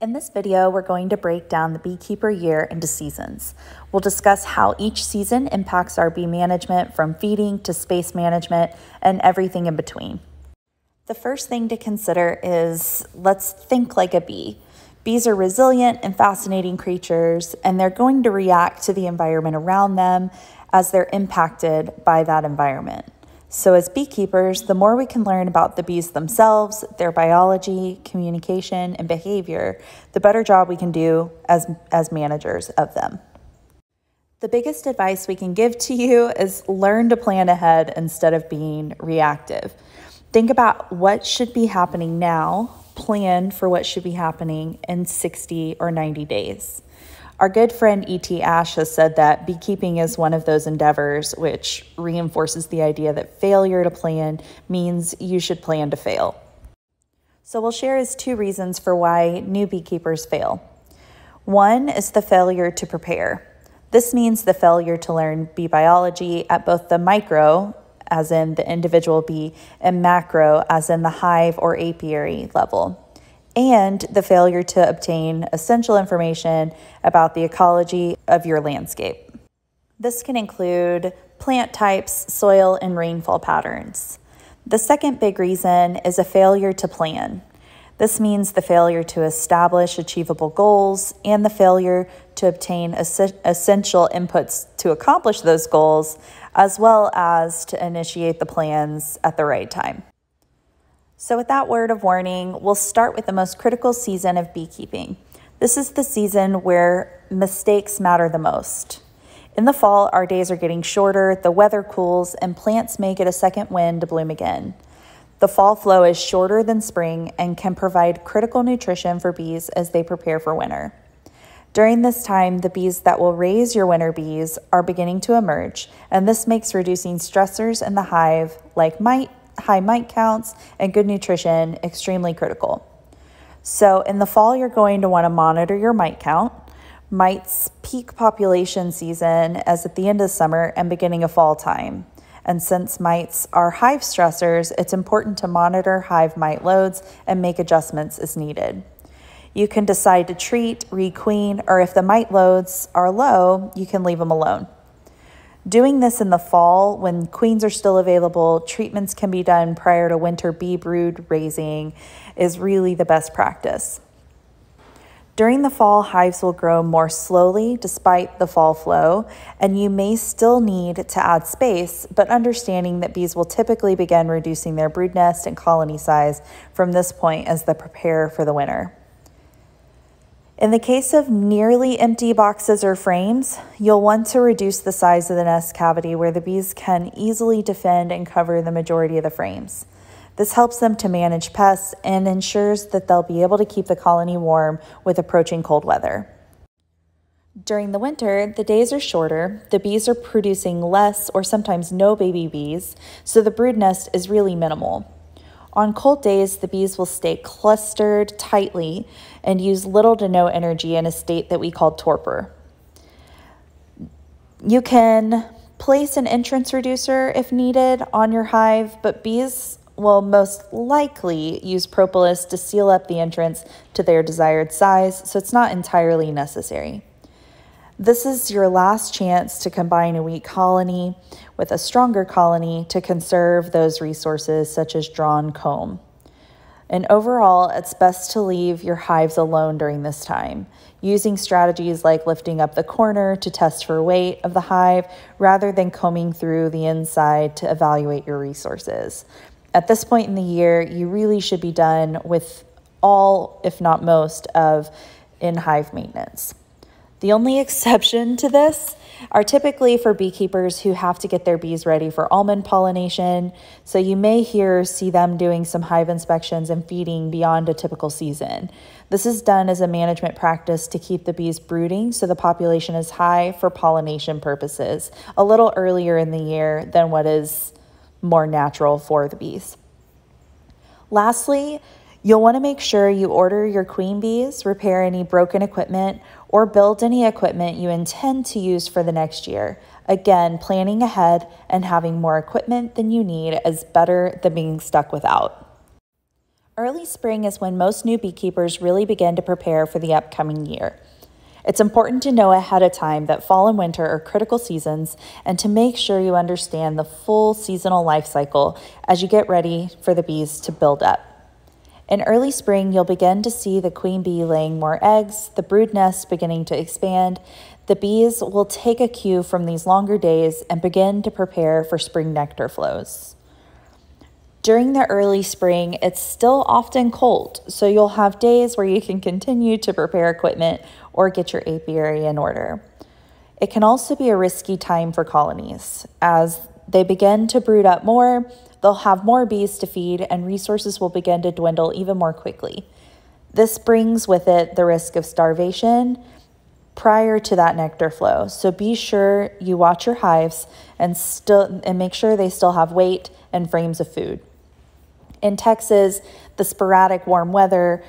In this video, we're going to break down the beekeeper year into seasons. We'll discuss how each season impacts our bee management, from feeding to space management and everything in between. The first thing to consider is, let's think like a bee. Bees are resilient and fascinating creatures, and they're going to react to the environment around them as they're impacted by that environment. So as beekeepers, the more we can learn about the bees themselves, their biology, communication, and behavior, the better job we can do as managers of them. The biggest advice we can give to you is learn to plan ahead instead of being reactive. Think about what should be happening now, plan for what should be happening in 60 or 90 days. Our good friend E.T. Ashe has said that beekeeping is one of those endeavors which reinforces the idea that failure to plan means you should plan to fail. So we'll share his two reasons for why new beekeepers fail. One is the failure to prepare. This means the failure to learn bee biology at both the micro, as in the individual bee, and macro, as in the hive or apiary level, and the failure to obtain essential information about the ecology of your landscape. This can include plant types, soil, and rainfall patterns. The second big reason is a failure to plan. This means the failure to establish achievable goals and the failure to obtain essential inputs to accomplish those goals, as well as to initiate the plans at the right time. So with that word of warning, we'll start with the most critical season of beekeeping. This is the season where mistakes matter the most. In the fall, our days are getting shorter, the weather cools, and plants may get a second wind to bloom again. The fall flow is shorter than spring and can provide critical nutrition for bees as they prepare for winter. During this time, the bees that will raise your winter bees are beginning to emerge, and this makes reducing stressors in the hive, like mite, high mite counts, and good nutrition extremely critical. So in the fall, you're going to want to monitor your mite count. Mites peak population season as at the end of summer and beginning of fall time. And since mites are hive stressors, it's important to monitor hive mite loads and make adjustments as needed. You can decide to treat, requeen, or if the mite loads are low, you can leave them alone. Doing this in the fall, when queens are still available, treatments can be done prior to winter bee brood raising, is really the best practice. During the fall, hives will grow more slowly despite the fall flow, and you may still need to add space, but understanding that bees will typically begin reducing their brood nest and colony size from this point as they prepare for the winter. In the case of nearly empty boxes or frames, you'll want to reduce the size of the nest cavity where the bees can easily defend and cover the majority of the frames. This helps them to manage pests and ensures that they'll be able to keep the colony warm with approaching cold weather. During the winter, the days are shorter, the bees are producing less or sometimes no baby bees, so the brood nest is really minimal. On cold days, the bees will stay clustered tightly and use little to no energy in a state that we call torpor. You can place an entrance reducer if needed on your hive, but bees will most likely use propolis to seal up the entrance to their desired size, so it's not entirely necessary. This is your last chance to combine a weak colony with a stronger colony to conserve those resources, such as drawn comb. And overall, it's best to leave your hives alone during this time, using strategies like lifting up the corner to test for weight of the hive rather than combing through the inside to evaluate your resources. At this point in the year, you really should be done with all, if not most, of in-hive maintenance. The only exception to this are typically for beekeepers who have to get their bees ready for almond pollination, so you may see them doing some hive inspections and feeding beyond a typical season. This is done as a management practice to keep the bees brooding so the population is high for pollination purposes, a little earlier in the year than what is more natural for the bees. Lastly, you'll want to make sure you order your queen bees, repair any broken equipment, or build any equipment you intend to use for the next year. Again, planning ahead and having more equipment than you need is better than being stuck without. Early spring is when most new beekeepers really begin to prepare for the upcoming year. It's important to know ahead of time that fall and winter are critical seasons and to make sure you understand the full seasonal life cycle as you get ready for the bees to build up. In early spring, you'll begin to see the queen bee laying more eggs, the brood nest beginning to expand. The bees will take a cue from these longer days and begin to prepare for spring nectar flows. During the early spring, it's still often cold, so you'll have days where you can continue to prepare equipment or get your apiary in order. It can also be a risky time for colonies. As they begin to brood up more, they'll have more bees to feed and resources will begin to dwindle even more quickly. This brings with it the risk of starvation prior to that nectar flow, so be sure you watch your hives and make sure they still have weight and frames of food. In Texas, the sporadic warm weather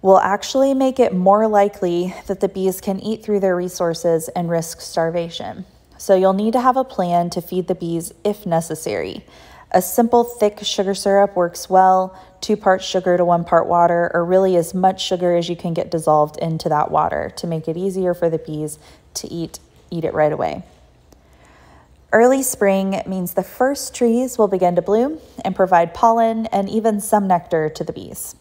will actually make it more likely that the bees can eat through their resources and risk starvation. So you'll need to have a plan to feed the bees if necessary. A simple thick sugar syrup works well, 2 parts sugar to 1 part water, or really as much sugar as you can get dissolved into that water to make it easier for the bees to eat it right away. Early spring means the first trees will begin to bloom and provide pollen and even some nectar to the bees.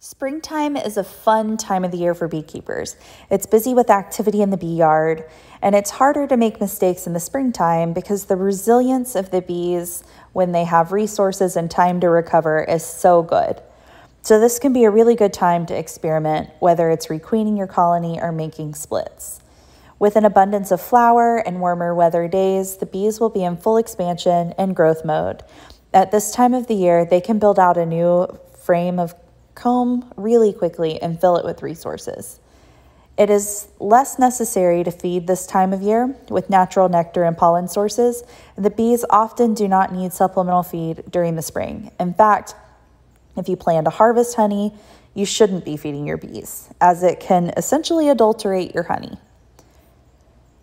Springtime is a fun time of the year for beekeepers. It's busy with activity in the bee yard, and it's harder to make mistakes in the springtime because the resilience of the bees when they have resources and time to recover is so good. So this can be a really good time to experiment, whether it's requeening your colony or making splits. With an abundance of flower and warmer weather days, the bees will be in full expansion and growth mode. At this time of the year, they can build out a new frame of comb really quickly and fill it with resources. It is less necessary to feed this time of year with natural nectar and pollen sources, and the bees often do not need supplemental feed during the spring. In fact, if you plan to harvest honey, you shouldn't be feeding your bees, as it can essentially adulterate your honey.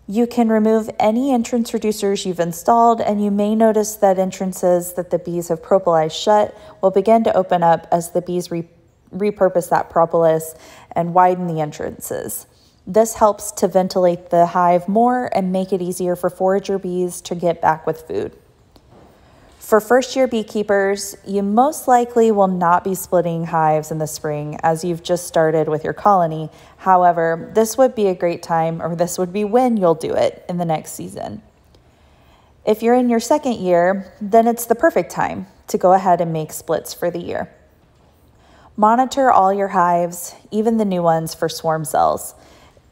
You can remove any entrance reducers you've installed, and you may notice that entrances that the bees have propolised shut will begin to open up as the bees repurpose that propolis and widen the entrances. This helps to ventilate the hive more and make it easier for forager bees to get back with food. For first-year beekeepers, you most likely will not be splitting hives in the spring as you've just started with your colony. However, this would be a great time, or this would be when you'll do it in the next season. If you're in your second year, then it's the perfect time to go ahead and make splits for the year. Monitor all your hives, even the new ones, for swarm cells.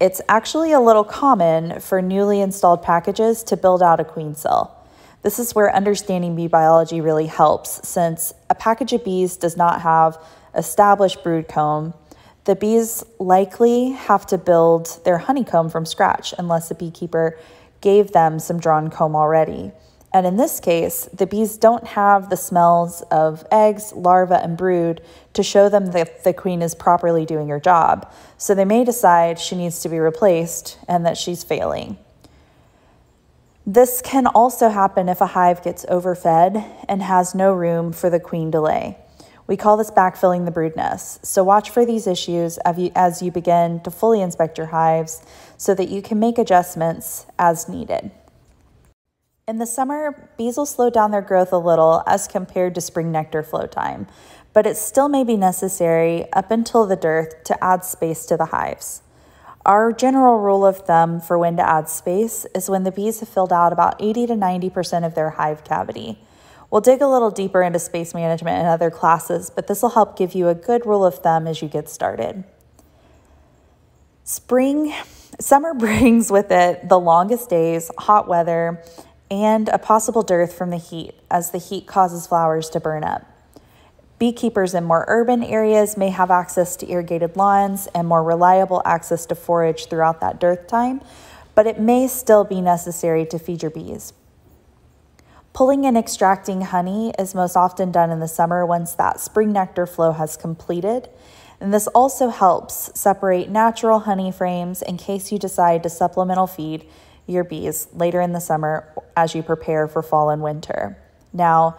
It's actually a little common for newly installed packages to build out a queen cell. This is where understanding bee biology really helps, since a package of bees does not have established brood comb. The bees likely have to build their honeycomb from scratch unless the beekeeper gave them some drawn comb already. And in this case, the bees don't have the smells of eggs, larvae, and brood to show them that the queen is properly doing her job. So they may decide she needs to be replaced and that she's failing. This can also happen if a hive gets overfed and has no room for the queen to lay. We call this backfilling the brood nest. So watch for these issues as you begin to fully inspect your hives so that you can make adjustments as needed. In the summer, bees will slow down their growth a little as compared to spring nectar flow time, but it still may be necessary up until the dearth to add space to the hives. Our general rule of thumb for when to add space is when the bees have filled out about 80 to 90% of their hive cavity. We'll dig a little deeper into space management in other classes, but this will help give you a good rule of thumb as you get started. Summer brings with it the longest days, hot weather, and a possible dearth from the heat, as the heat causes flowers to burn up. Beekeepers in more urban areas may have access to irrigated lawns and more reliable access to forage throughout that dearth time, but it may still be necessary to feed your bees. Pulling and extracting honey is most often done in the summer once that spring nectar flow has completed, and this also helps separate natural honey frames in case you decide to supplemental feed your bees later in the summer as you prepare for fall and winter. Now,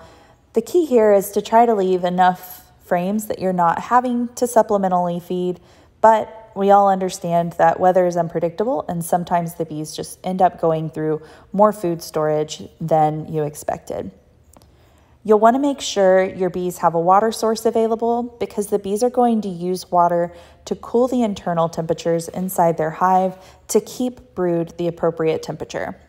the key here is to try to leave enough frames that you're not having to supplementally feed, but we all understand that weather is unpredictable and sometimes the bees just end up going through more food storage than you expected. You'll want to make sure your bees have a water source available because the bees are going to use water to cool the internal temperatures inside their hive to keep brood the appropriate temperature.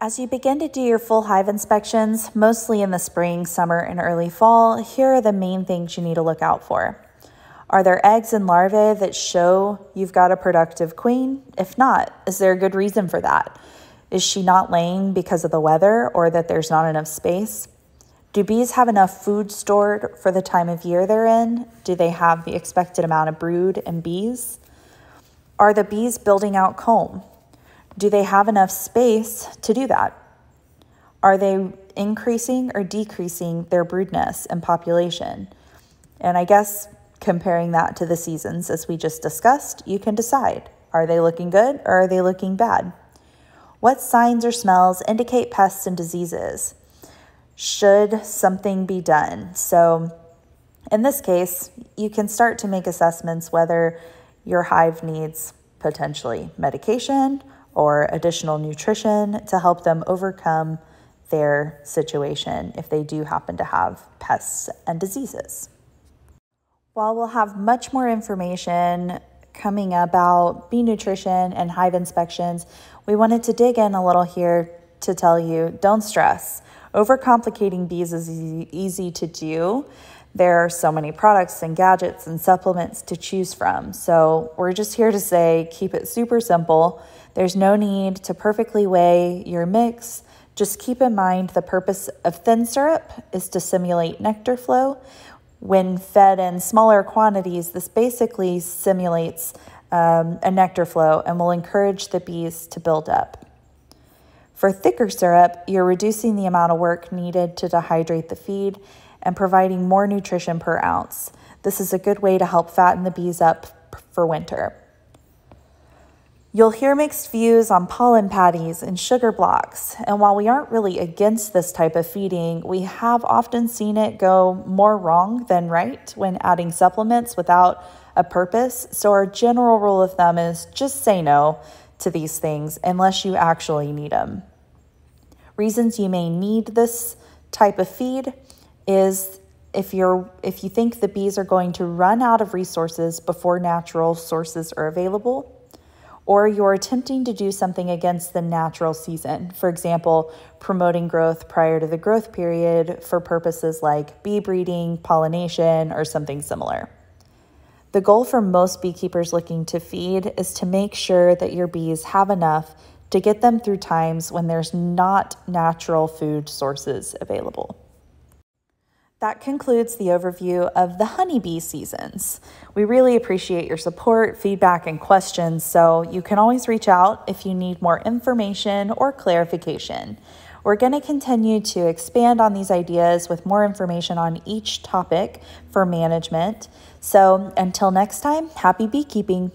As you begin to do your full hive inspections, mostly in the spring, summer, and early fall, here are the main things you need to look out for. Are there eggs and larvae that show you've got a productive queen? If not, is there a good reason for that? Is she not laying because of the weather or that there's not enough space? Do bees have enough food stored for the time of year they're in? Do they have the expected amount of brood and bees? Are the bees building out comb? Do they have enough space to do that? Are they increasing or decreasing their broodness and population? And I guess comparing that to the seasons as we just discussed, you can decide, are they looking good or are they looking bad? What signs or smells indicate pests and diseases? Should something be done? So in this case, you can start to make assessments whether your hive needs potentially medication or additional nutrition to help them overcome their situation if they do happen to have pests and diseases. While we'll have much more information coming about bee nutrition and hive inspections, we wanted to dig in a little here to tell you, don't stress. Overcomplicating bees is easy to do. There are so many products and gadgets and supplements to choose from. So we're just here to say, keep it super simple. There's no need to perfectly weigh your mix. Just keep in mind the purpose of thin syrup is to simulate nectar flow. When fed in smaller quantities, this basically simulates a nectar flow and will encourage the bees to build up. For thicker syrup, you're reducing the amount of work needed to dehydrate the feed and providing more nutrition per ounce. This is a good way to help fatten the bees up for winter. You'll hear mixed views on pollen patties and sugar blocks, and while we aren't really against this type of feeding, we have often seen it go more wrong than right when adding supplements without a purpose, so our general rule of thumb is just say no to these things unless you actually need them. Reasons you may need this type of feed is if you think the bees are going to run out of resources before natural sources are available, or you're attempting to do something against the natural season. For example, promoting growth prior to the growth period for purposes like bee breeding, pollination, or something similar. The goal for most beekeepers looking to feed is to make sure that your bees have enough to get them through times when there's not natural food sources available. That concludes the overview of the honeybee seasons. We really appreciate your support, feedback, and questions, so you can always reach out if you need more information or clarification. We're going to continue to expand on these ideas with more information on each topic for management. So until next time, happy beekeeping!